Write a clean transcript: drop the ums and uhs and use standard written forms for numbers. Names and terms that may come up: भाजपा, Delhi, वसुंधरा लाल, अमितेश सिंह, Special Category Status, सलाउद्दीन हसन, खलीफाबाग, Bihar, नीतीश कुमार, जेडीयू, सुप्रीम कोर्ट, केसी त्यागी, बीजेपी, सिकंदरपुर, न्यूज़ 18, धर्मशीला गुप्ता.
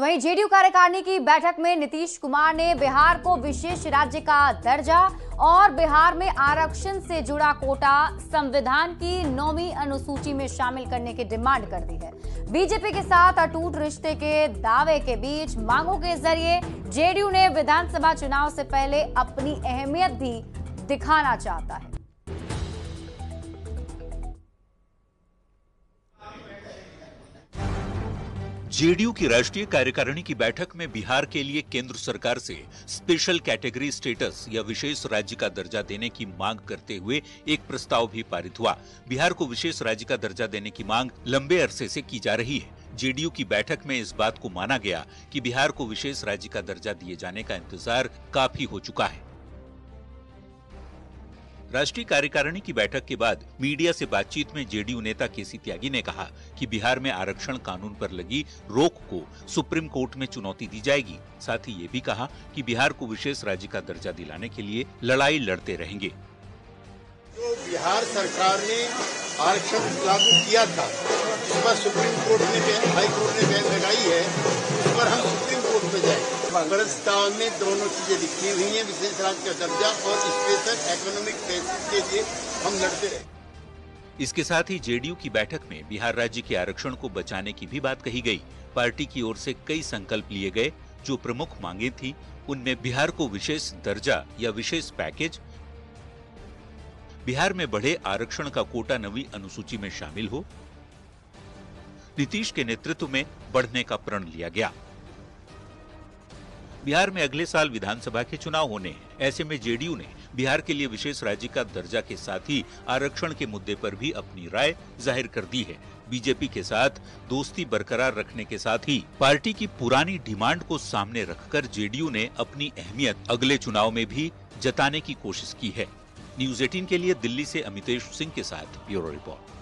तो वहीं जेडीयू कार्यकारिणी की बैठक में नीतीश कुमार ने बिहार को विशेष राज्य का दर्जा और बिहार में आरक्षण से जुड़ा कोटा संविधान की 9वीं अनुसूची में शामिल करने की डिमांड कर दी है। बीजेपी के साथ अटूट रिश्ते के दावे के बीच मांगों के जरिए जेडीयू ने विधानसभा चुनाव से पहले अपनी अहमियत भी दिखाना चाहता है। जेडीयू की राष्ट्रीय कार्यकारिणी की बैठक में बिहार के लिए केंद्र सरकार से स्पेशल कैटेगरी स्टेटस या विशेष राज्य का दर्जा देने की मांग करते हुए एक प्रस्ताव भी पारित हुआ। बिहार को विशेष राज्य का दर्जा देने की मांग लंबे अरसे से की जा रही है। जेडीयू की बैठक में इस बात को माना गया कि बिहार को विशेष राज्य का दर्जा दिए जाने का इंतजार काफी हो चुका है। राष्ट्रीय कार्यकारिणी की बैठक के बाद मीडिया से बातचीत में जेडीयू नेता केसी त्यागी ने कहा कि बिहार में आरक्षण कानून पर लगी रोक को सुप्रीम कोर्ट में चुनौती दी जाएगी। साथ ही ये भी कहा कि बिहार को विशेष राज्य का दर्जा दिलाने के लिए लड़ाई लड़ते रहेंगे। जो बिहार सरकार ने आरक्षण लागू किया था, इस पर सुप्रीम कोर्ट ने हाईकोर्ट ने बैन लगाई है, उस पर हम सुप्रीम कोर्ट में जाएंगे। प्रस्ताव में दोनों चीजें लिखी हुई है, विशेष राज्य का दर्जा और स्पेशल इकोनॉमिक बेसिस के लिए हम लड़ते रहे। इसके साथ ही जेडीयू की बैठक में बिहार राज्य के आरक्षण को बचाने की भी बात कही गई। पार्टी की ओर से कई संकल्प लिए गए। जो प्रमुख मांगे थी उनमें बिहार को विशेष दर्जा या विशेष पैकेज, बिहार में बढ़े आरक्षण का कोटा 9वीं अनुसूची में शामिल हो, नीतीश के नेतृत्व में बढ़ने का प्रण लिया गया। बिहार में अगले साल विधानसभा के चुनाव होने हैं, ऐसे में जेडीयू ने बिहार के लिए विशेष राज्य का दर्जा के साथ ही आरक्षण के मुद्दे पर भी अपनी राय जाहिर कर दी है। बीजेपी के साथ दोस्ती बरकरार रखने के साथ ही पार्टी की पुरानी डिमांड को सामने रखकर जेडीयू ने अपनी अहमियत अगले चुनाव में भी जताने की कोशिश की है। न्यूज़ 18 के लिए दिल्ली से अमितेश सिंह के साथ ब्यूरो रिपोर्ट।